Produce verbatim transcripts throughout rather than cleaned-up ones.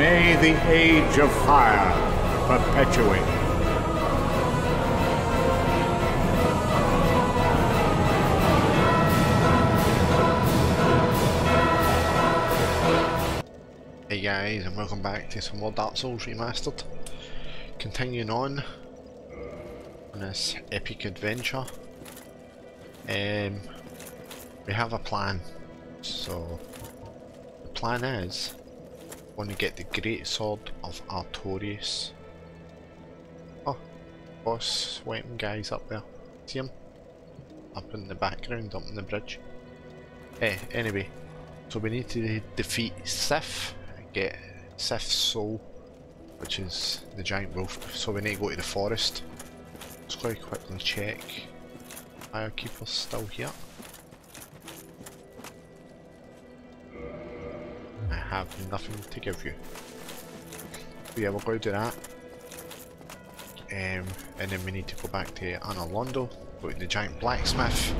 May the age of fire perpetuate. Hey guys, and welcome back to some more Dark Souls Remastered. Continuing on on this epic adventure. Um, we have a plan. So the plan is I want to get the greatsword of Artorias. Oh, boss weapon guy's up there. See him? Up in the background, up in the bridge. Eh, anyway, so we need to defeat Sif. Get Sif's soul, which is the giant wolf, so we need to go to the forest. Let's go quickly check. Firekeeper's still here. I have nothing to give you. But yeah, we'll go do that. Um, and then we need to go back to Anor Londo, go to the giant blacksmith,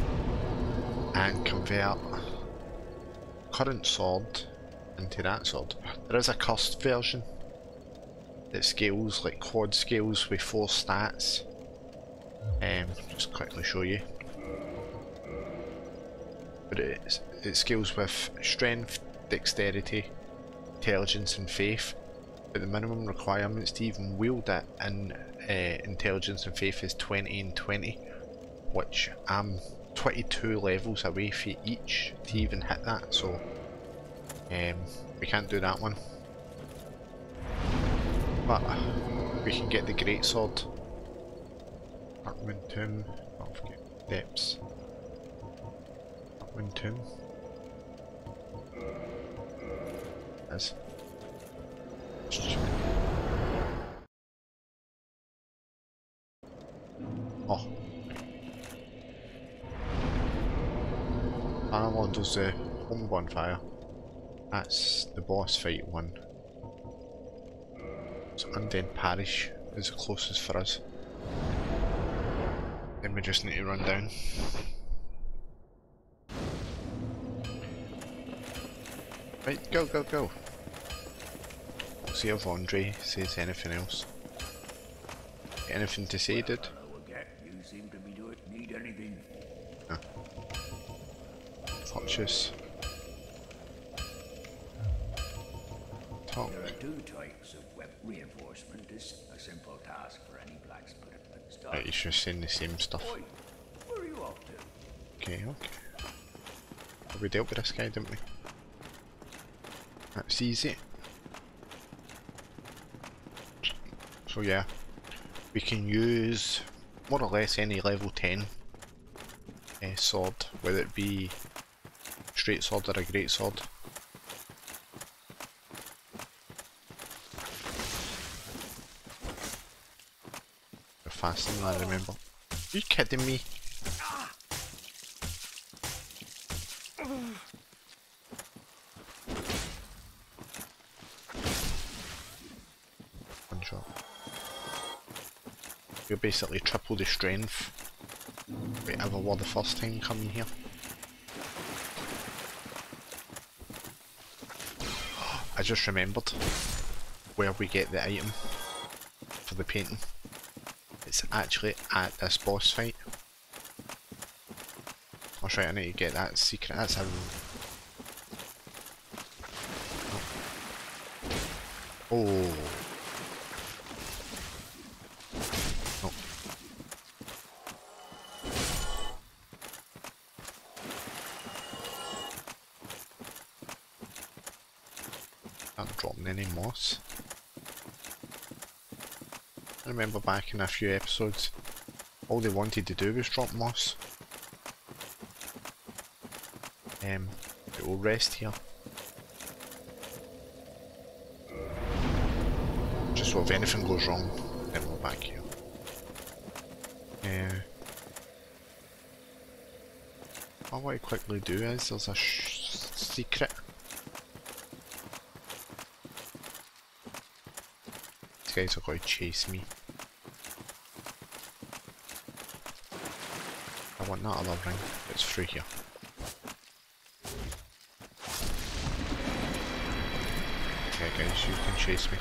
and convert current sword into that sword. There is a cursed version that scales like quad scales with four stats. Um, just quickly show you. But it, it scales with strength, dexterity, intelligence and faith. But the minimum requirements to even wield it in uh, intelligence and faith is twenty and twenty, which I'm twenty-two levels away for each to even hit that, so Um, we can't do that one, but we can get the greatsword. Darkroot Wood, don't forget depths. Darkroot Wood. Yes. Oh, I don't want those uh, home bonfire. That's the boss fight one. So Undead Parish is the closest for us. Then we just need to run down. Right, go, go, go. We'll see if Andre says anything else. Anything to say, dude? You seem to be doing need anything. No. Purchase. Oh. There are two types of weapon reinforcement. It's a simple task for any blacksmith at start. Right, he's just saying the same stuff. Oi, where are you off to? Okay, okay. Well, we dealt with this guy, didn't we? That's easy. So yeah, we can use more or less any level ten uh, sword, whether it be straight sword or a great sword. Faster than I remember. Are you kidding me? One shot. You're basically triple the strength we ever were the first time coming here. I just remembered where we get the item for the painting. It's actually at this boss fight. Oh right, I need to get that secret. That's a... Oh. Oh. Oh. Not dropping any moss. I remember back in a few episodes, all they wanted to do was drop moss. Um, it will rest here. Just so if anything goes wrong, then we're back here. Uh, what I want to quickly do is, there's a sh secret. These guys are going to chase me. I want that other ring. It's through here. Okay, guys, you can chase me.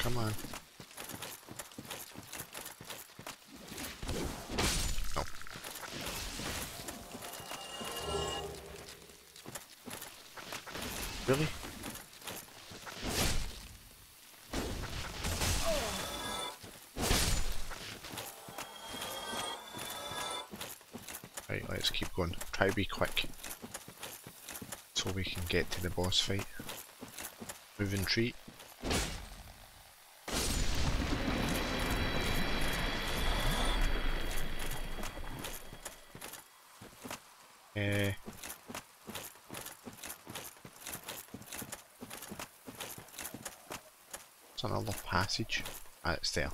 Come on. Oh. Really? Right, let's keep going. Try to be quick. So we can get to the boss fight. Move and treat. Uh, it's another passage. Ah, it's there.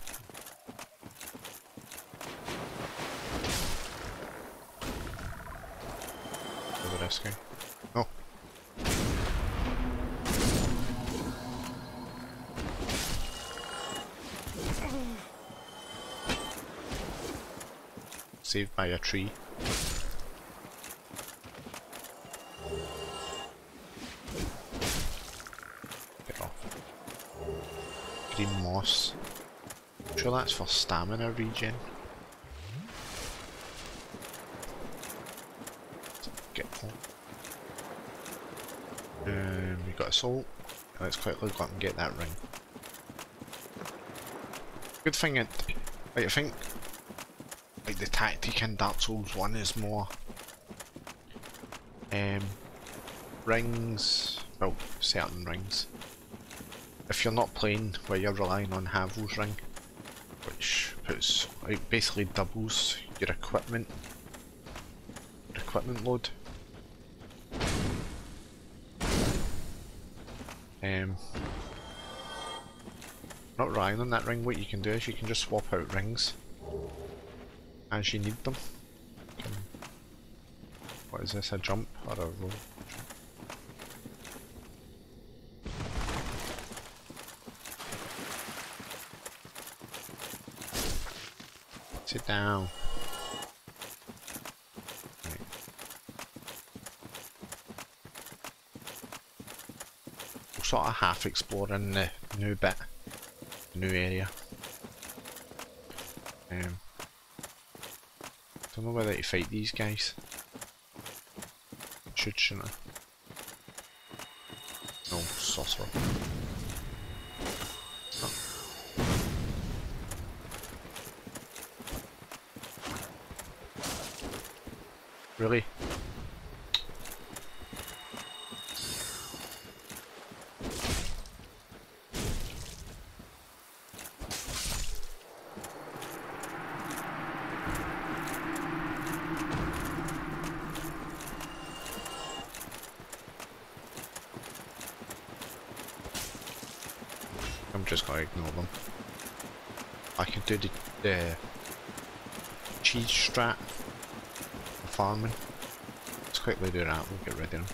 Over this guy. Oh. Saved by a tree. Get off. Green moss. I'm sure that's for stamina regen. Get off. Um, we got a soul. Let's quickly go up and get that ring. Good thing, I, like, I think like the tactic in Dark Souls one is more um, rings, well, certain rings. If you're not playing where you're relying on Havel's ring, which puts, like, basically doubles your equipment, your equipment load. Um, not relying on that ring, what you can do is you can just swap out rings as you need them. Okay. What is this, a jump or a roll? Sit down. Right. We'll sort of half exploring the new bit, the new area. Um, I don't know whether to fight these guys. Should, shouldn't I? No, sorcerer. Oh. Really? Just gotta ignore them. I can do the, the cheese strat for farming. Let's quickly do that, we'll get rid of them.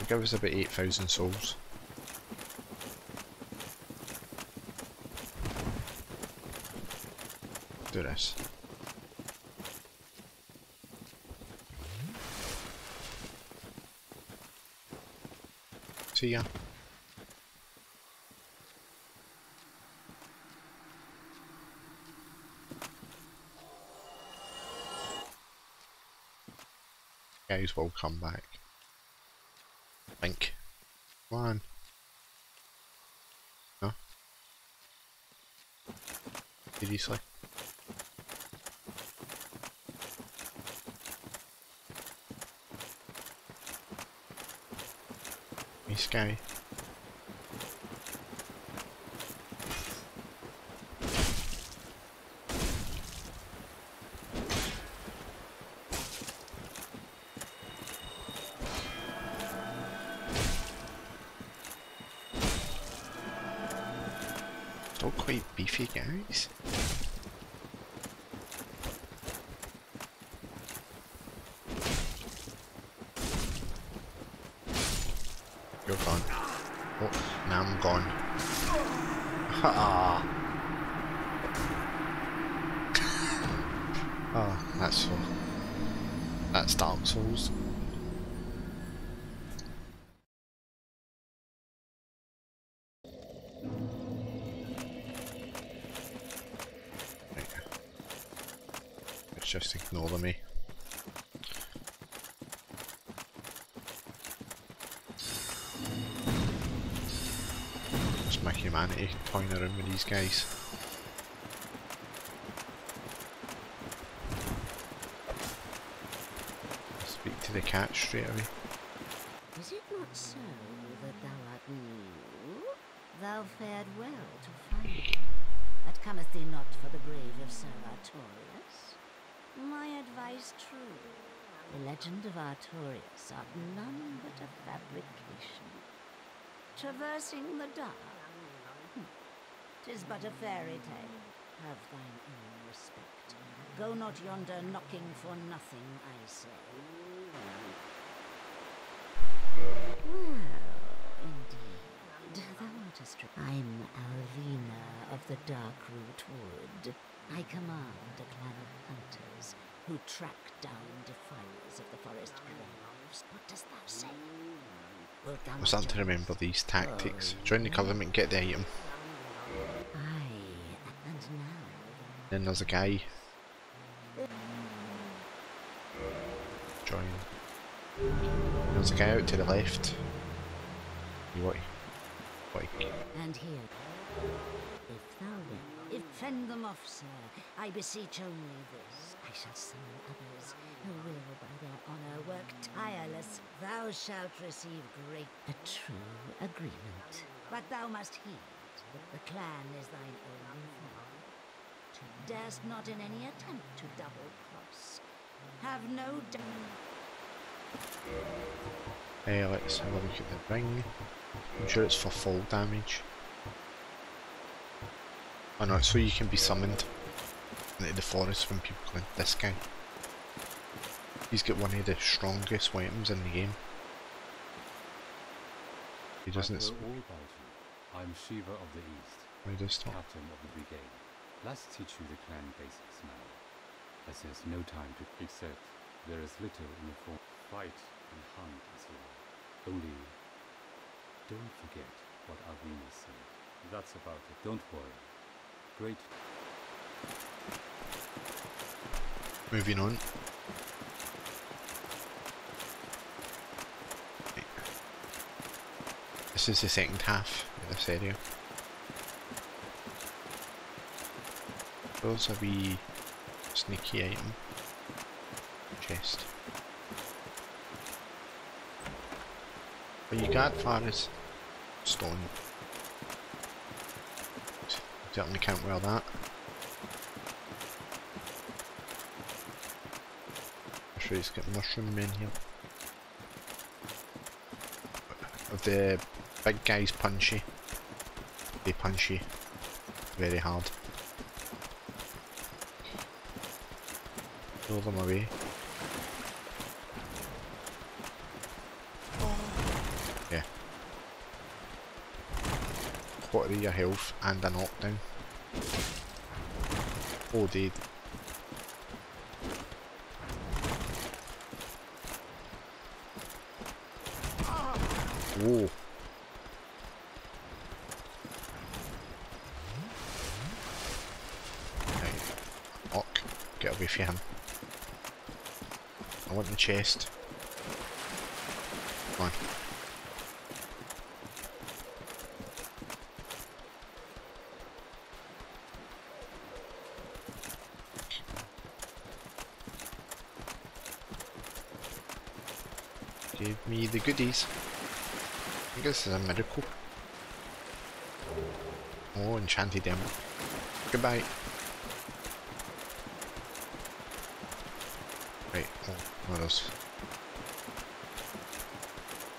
It'll give us about eight thousand souls. Do this. See ya. Guys will come back. I think. Come on. No? Seriously? This guy. Quite beefy guys. You're gone. Oh, now I'm gone. Ha! Oh, that's so. That's Dark Souls. just ignore me. It's my humanity toying around with these guys. I'll speak to the cat straight away. Is it not so that thou art new? Thou fared well to find me, but comest thee not for the grave of Sir Artorias? My advice true. The legend of Artorias are none but a fabrication. Traversing the dark. Hm. 'Tis but a fairy tale. Have thine own respect. Go not yonder knocking for nothing, I say. Well, indeed, thou art a strange. I'm Alvina of the Darkroot Wood. I command a clan of hunters who track down defilers of the forest groves. What dost thou say? I'm starting to remember these tactics. Join the government, get the item. Aye, and now. Then there's a guy. Join. There's a guy out to the left. You what? What? And here, if thou wilt, if fend them off, sir, I beseech only this. I shall summon others who will, by their honour, work tireless. Thou shalt receive great a true agreement. But thou must heed that the clan is thine own foe. Darest not in any attempt to double cross. Have no doubt. Hey, let's have a look at the ring. I'm sure it's for fall damage. Oh no, it's so you can be summoned into the forest when people go in. This guy. He's got one of the strongest weapons in the game. He doesn't. I'm Shiva of the East. Why does he talk? Captain of the brigade. Let's teach you the clan basics now. As there's no time to except there is little in the form. Fight and hunt as well. Only don't forget what Alvina said. That's about it. Don't worry. Great. Moving on. Right. This is the second half of this area. There's a wee sneaky item. Chest. What you got far is stone. Certainly can't wear that. I'm sure he's got mushroom in here. Of the big guys punchy. They punchy very hard. Throw them away. Quarter of your health and a knockdown. Oh, dead. Whoa. Right. Knock. Get away from him. I want the chest. Come on. Give me the goodies. I guess this is a miracle. Oh, Enchanted Ember. Goodbye. Right, oh, what else?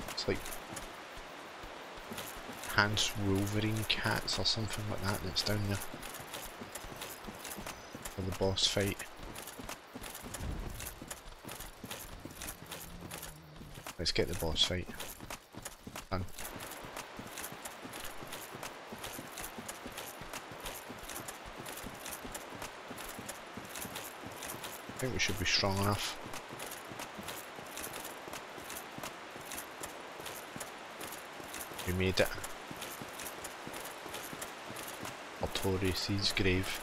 It's like Hans Wolverine Cats or something like that that's down there. For the boss fight. Let's get the boss fight done. I think we should be strong enough. We made it. Artorias' grave.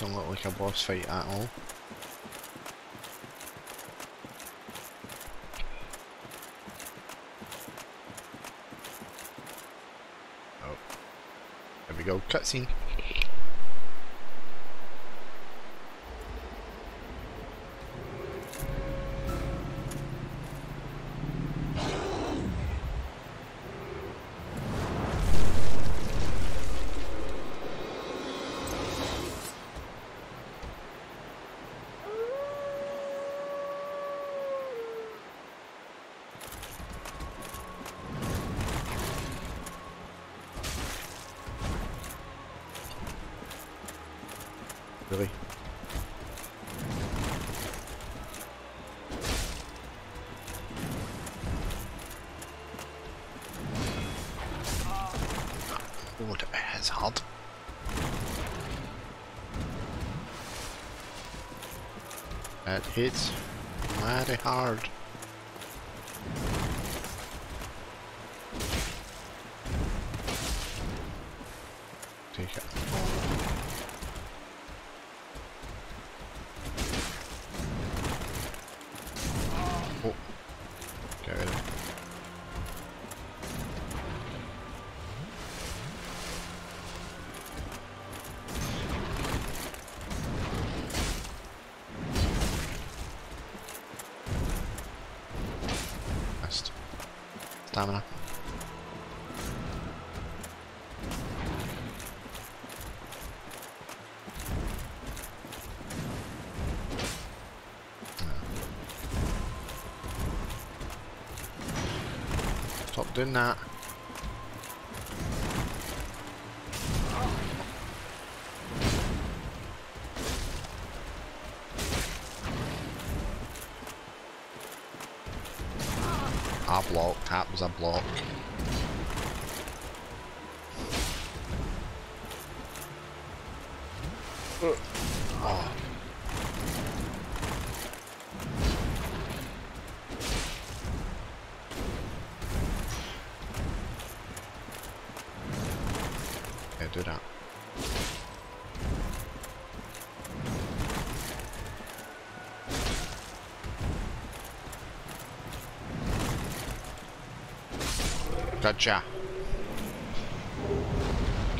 doesn't look like a boss fight at all. Oh. There we go, cutscene. Really? Lord, it is hard. That hits very hard. Take it. Stamina. Stop doing that. A block, that was a block. Oh. Yeah, do that. Gotcha.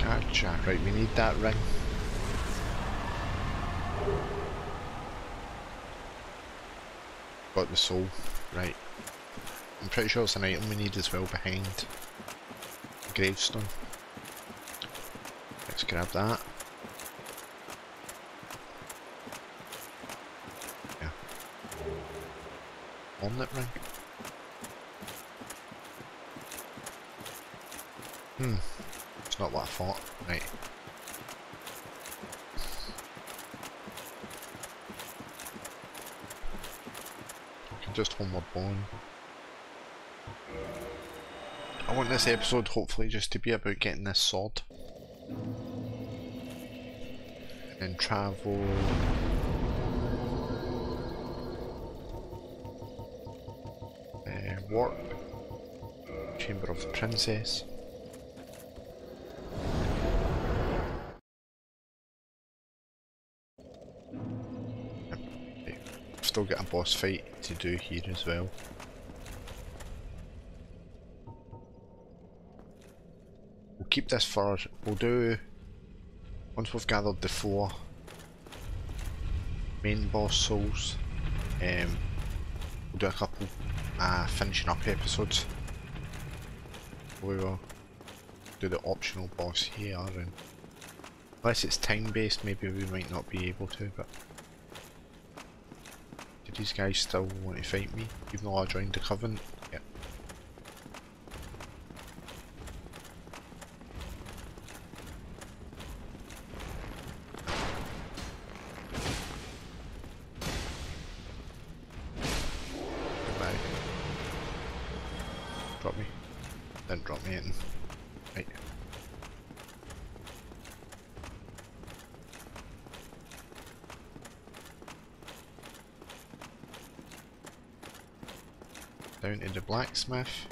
Gotcha. Right, we need that ring. Got the soul. Right. I'm pretty sure it's an item we need as well behind the gravestone. Let's grab that. Yeah. On that ring. Hmm, it's not what I thought. Right. I can just hold my bone. I want this episode hopefully just to be about getting this sword. And travel... Uh, warp. Chamber of the Princess. Still got a boss fight to do here as well. We'll keep this for, we'll do, once we've gathered the four main boss souls, um, we'll do a couple uh, finishing up episodes. We will do the optional boss here, and unless it's time based maybe we might not be able to, but these guys still want to fight me, even though I joined the Covenant. Yep. Goodbye. Drop me. Didn't drop me anything. Right. Down to the blacksmith.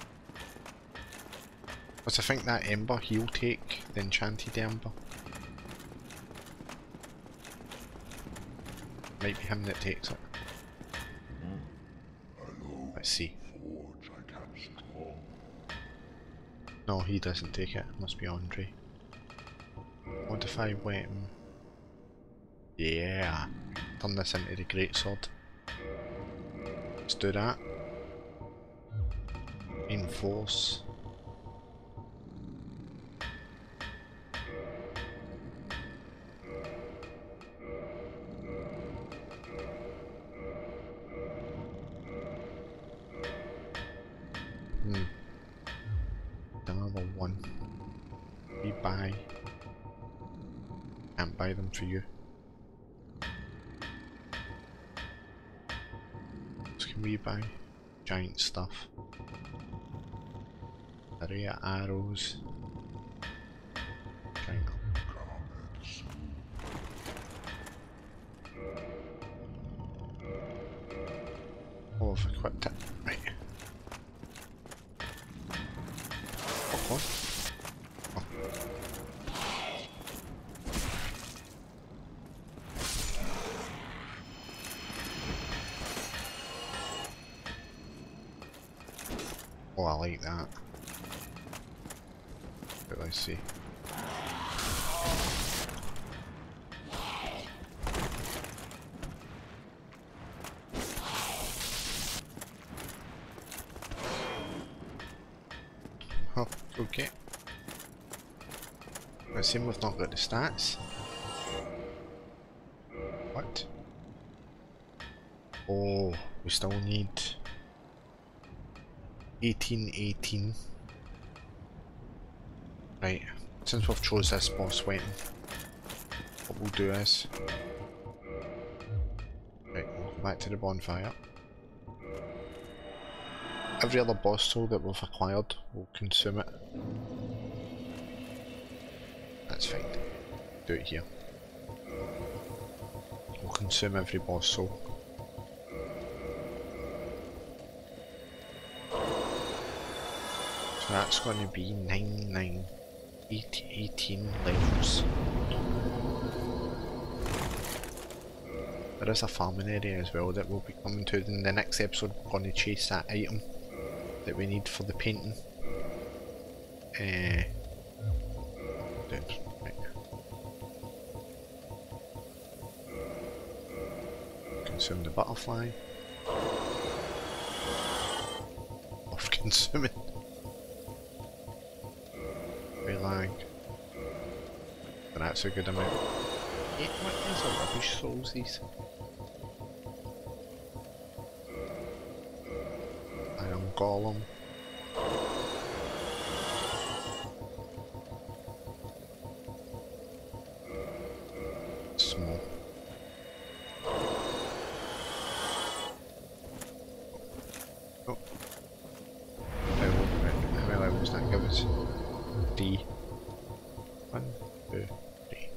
But I think that ember he'll take, the enchanted ember. might be him that takes it. Mm. Let's see. No, he doesn't take it. It must be Andre. Modify weapon. Yeah. Turn this into the greatsword. Let's do that. Enforce. Hmm. Another one. We buy. Can't buy them for you. So can we buy giant stuff? Array of arrows. Triangle. Oh, I've equipped it. Right. What was? Oh. Oh, I like that. I see. Oh, okay. I assume we've not got the stats. What? Oh, we still need eighteen eighteen. Right, since we've chose this boss weapon, what we'll do is, right, we'll go back to the bonfire. Every other boss soul that we've acquired, we'll consume it. That's fine. Do it here. We'll consume every boss soul. So that's going to be nine nine. eighteen levels. There is a farming area as well that we'll be coming to in the next episode. We're going to chase that item that we need for the painting. Uh, right. Consume the butterfly. Off consuming. Lag. But that's a good amount. Yeah, what is a rubbish souls these? Iron Golem. Small. Oh. How many levels that give us? D. One, two, three.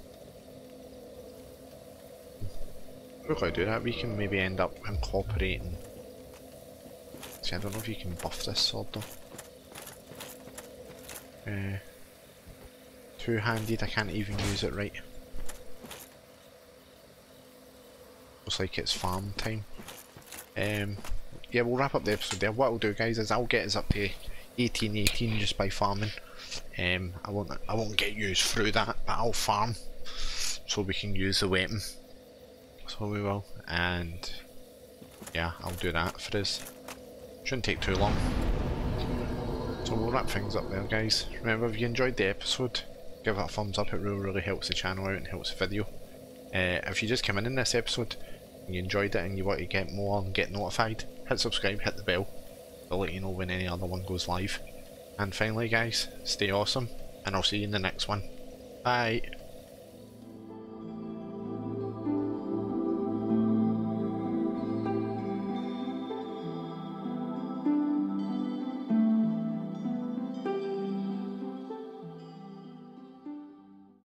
We're going to do that. We can maybe end up incorporating. See, I don't know if you can buff this sword though. Uh, two-handed. I can't even use it right. Looks like it's farm time. Um, yeah, we'll wrap up the episode there. What I'll do, guys, is I'll get us up to eighteen eighteen just by farming. Um, I won't I won't get used through that, but I'll farm so we can use the weapon. So we will, and yeah, I'll do that for us. Shouldn't take too long. So we'll wrap things up there, guys. Remember, if you enjoyed the episode, give it a thumbs up. It really really helps the channel out and helps the video. Uh, if you just came in in this episode and you enjoyed it and you want to get more and get notified, hit subscribe, hit the bell. I'll let you know when any other one goes live. And finally, guys, stay awesome, and I'll see you in the next one. Bye!